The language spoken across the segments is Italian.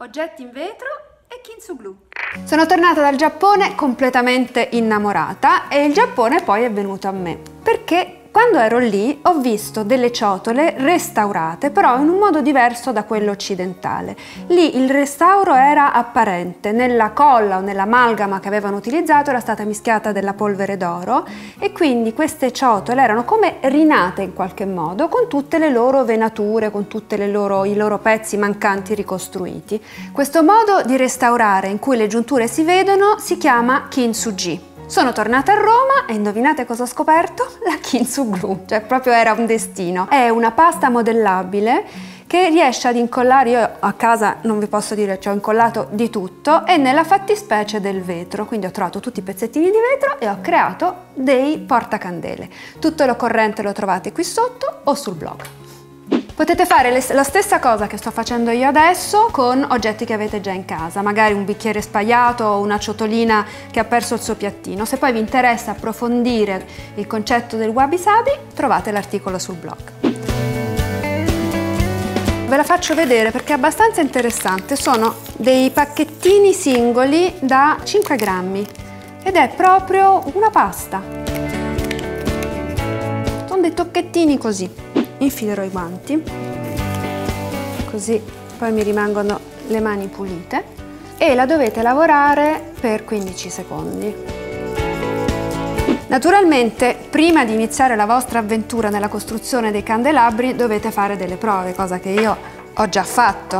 oggetti in vetro e Kintsuglue. Sono tornata dal Giappone completamente innamorata e il Giappone poi è venuto a me, perché quando ero lì ho visto delle ciotole restaurate, però in un modo diverso da quello occidentale. Lì il restauro era apparente, nella colla o nell'amalgama che avevano utilizzato era stata mischiata della polvere d'oro e quindi queste ciotole erano come rinate in qualche modo, con tutte le loro venature, con tutti i loro pezzi mancanti ricostruiti. Questo modo di restaurare in cui le giunture si vedono si chiama Kintsugi. Sono tornata a Roma e indovinate cosa ho scoperto? La Kintsuglue, cioè proprio era un destino. È una pasta modellabile che riesce ad incollare, io a casa non vi posso dire, ci ho incollato di tutto, e nella fattispecie del vetro, quindi ho trovato tutti i pezzettini di vetro e ho creato dei portacandele. Tutto l'occorrente lo trovate qui sotto o sul blog. Potete fare la stessa cosa che sto facendo io adesso con oggetti che avete già in casa, magari un bicchiere spaiato o una ciotolina che ha perso il suo piattino. Se poi vi interessa approfondire il concetto del wabi-sabi, trovate l'articolo sul blog. Ve la faccio vedere perché è abbastanza interessante. Sono dei pacchettini singoli da 5 grammi ed è proprio una pasta. Sono dei tocchettini così. Infilerò i guanti, così poi mi rimangono le mani pulite, e la dovete lavorare per 15 secondi. Naturalmente, prima di iniziare la vostra avventura nella costruzione dei candelabri, dovete fare delle prove, cosa che io ho già fatto.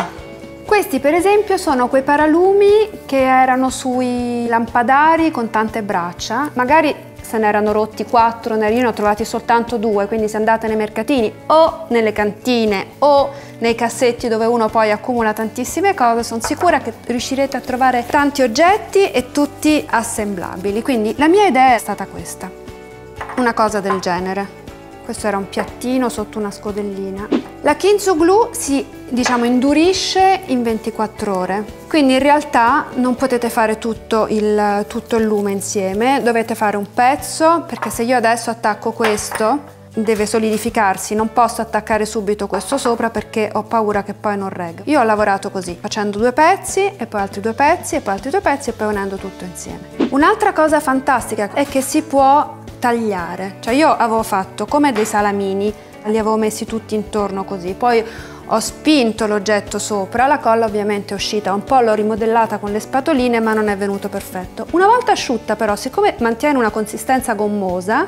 Questi per esempio sono quei paralumi che erano sui lampadari con tante braccia, magari se ne erano rotti 4, io ne ho trovati soltanto 2, quindi se andate nei mercatini o nelle cantine o nei cassetti dove uno poi accumula tantissime cose, sono sicura che riuscirete a trovare tanti oggetti e tutti assemblabili. Quindi la mia idea è stata questa, una cosa del genere. Questo era un piattino sotto una scodellina. La Kintsuglue si, indurisce in 24 ore, quindi in realtà non potete fare tutto il lume insieme, dovete fare un pezzo, perché se io adesso attacco questo deve solidificarsi, non posso attaccare subito questo sopra perché ho paura che poi non regga. Io ho lavorato così, facendo 2 pezzi e poi altri 2 pezzi e poi altri 2 pezzi e poi unendo tutto insieme. Un'altra cosa fantastica è che si può tagliare, cioè io avevo fatto come dei salamini, li avevo messi tutti intorno così, poi ho spinto l'oggetto sopra, la colla ovviamente è uscita, un po' l'ho rimodellata con le spatoline ma non è venuto perfetto. Una volta asciutta però, siccome mantiene una consistenza gommosa,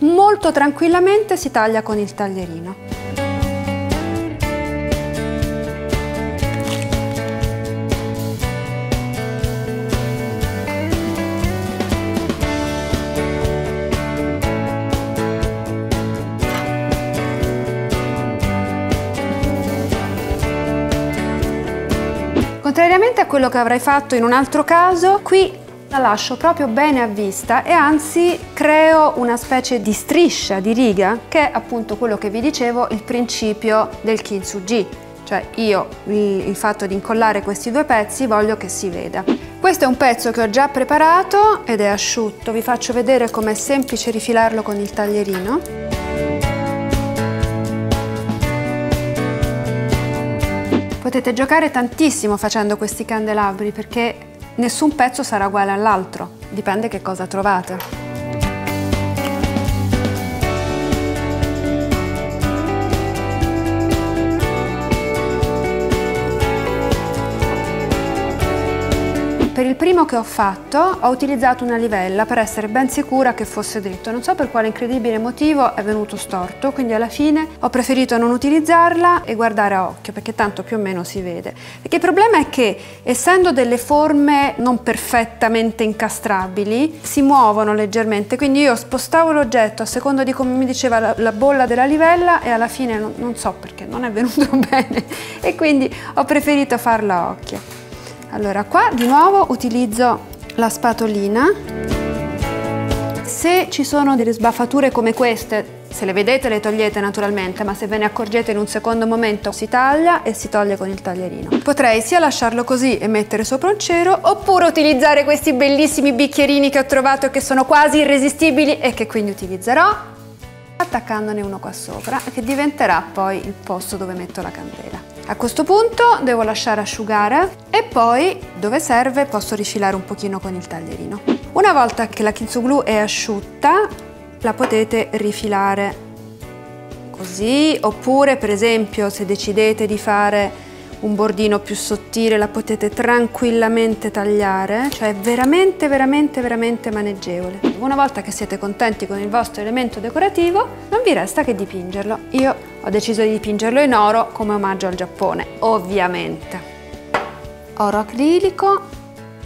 molto tranquillamente si taglia con il taglierino. Contrariamente a quello che avrei fatto in un altro caso, qui la lascio proprio bene a vista e anzi creo una specie di striscia, di riga, che è appunto quello che vi dicevo, il principio del Kintsugi, cioè io il fatto di incollare questi 2 pezzi voglio che si veda. Questo è un pezzo che ho già preparato ed è asciutto, vi faccio vedere com'è semplice rifilarlo con il taglierino. Potete giocare tantissimo facendo questi candelabri perché nessun pezzo sarà uguale all'altro, dipende che cosa trovate. Per il primo che ho fatto ho utilizzato una livella per essere ben sicura che fosse dritto, non so per quale incredibile motivo è venuto storto, quindi alla fine ho preferito non utilizzarla e guardare a occhio perché tanto più o meno si vede. Perché il problema è che essendo delle forme non perfettamente incastrabili si muovono leggermente, quindi io spostavo l'oggetto a seconda di come mi diceva la bolla della livella e alla fine non so perché non è venuto bene e quindi ho preferito farla a occhio. Allora qua di nuovo utilizzo la spatolina, se ci sono delle sbaffature come queste, se le vedete le togliete naturalmente, ma se ve ne accorgete in un secondo momento si taglia e si toglie con il taglierino. Potrei sia lasciarlo così e mettere sopra un cero, oppure utilizzare questi bellissimi bicchierini che ho trovato e che sono quasi irresistibili e che quindi utilizzerò, attaccandone uno qua sopra, che diventerà poi il posto dove metto la candela. A questo punto devo lasciare asciugare e poi, dove serve, posso rifilare un pochino con il taglierino. Una volta che la kintsuglue è asciutta, la potete rifilare così, oppure per esempio se decidete di fare un bordino più sottile la potete tranquillamente tagliare, cioè è veramente veramente maneggevole. Una volta che siete contenti con il vostro elemento decorativo non vi resta che dipingerlo. Io ho deciso di dipingerlo in oro come omaggio al Giappone, ovviamente. Oro acrilico,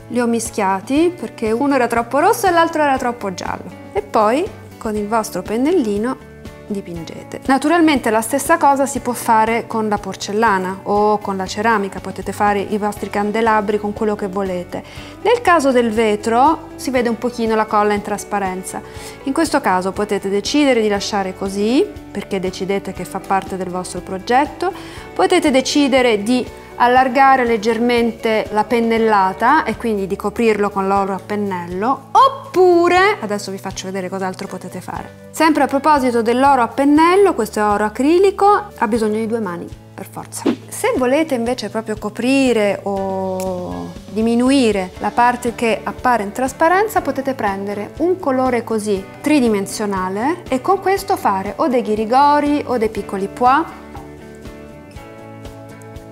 li ho mischiati perché uno era troppo rosso e l'altro era troppo giallo, e poi con il vostro pennellino dipingete. Naturalmente la stessa cosa si può fare con la porcellana o con la ceramica, potete fare i vostri candelabri con quello che volete. Nel caso del vetro si vede un pochino la colla in trasparenza, in questo caso potete decidere di lasciare così perché decidete che fa parte del vostro progetto, potete decidere di allargare leggermente la pennellata e quindi di coprirlo con l'oro a pennello, oppure, adesso vi faccio vedere cos'altro potete fare. Sempre a proposito dell'oro a pennello, questo è oro acrilico, ha bisogno di due mani per forza. Se volete invece proprio coprire o diminuire la parte che appare in trasparenza, potete prendere un colore così tridimensionale e con questo fare o dei ghirigori o dei piccoli pois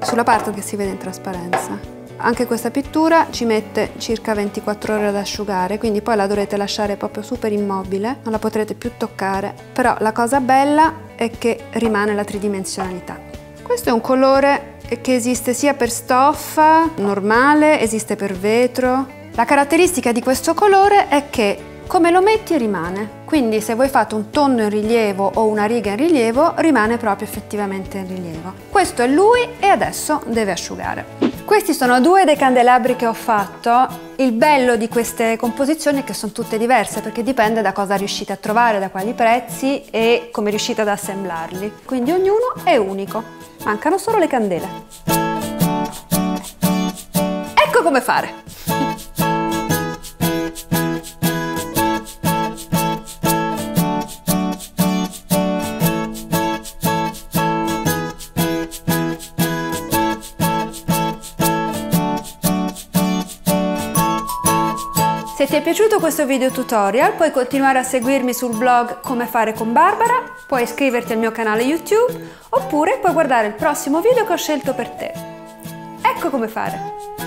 sulla parte che si vede in trasparenza. Anche questa pittura ci mette circa 24 ore ad asciugare, quindi poi la dovrete lasciare proprio super immobile, non la potrete più toccare, però la cosa bella è che rimane la tridimensionalità. Questo è un colore che esiste sia per stoffa normale, esiste per vetro. La caratteristica di questo colore è che come lo metti rimane, quindi se voi fate un tonno in rilievo o una riga in rilievo rimane proprio effettivamente in rilievo. Questo è lui e adesso deve asciugare. Questi sono due dei candelabri che ho fatto. Il bello di queste composizioni è che sono tutte diverse perché dipende da cosa riuscite a trovare, da quali prezzi e come riuscite ad assemblarli, quindi ognuno è unico, mancano solo le candele. Ecco come fare! Se ti è piaciuto questo video tutorial puoi continuare a seguirmi sul blog Come fare con Barbara, puoi iscriverti al mio canale YouTube oppure puoi guardare il prossimo video che ho scelto per te. Ecco come fare!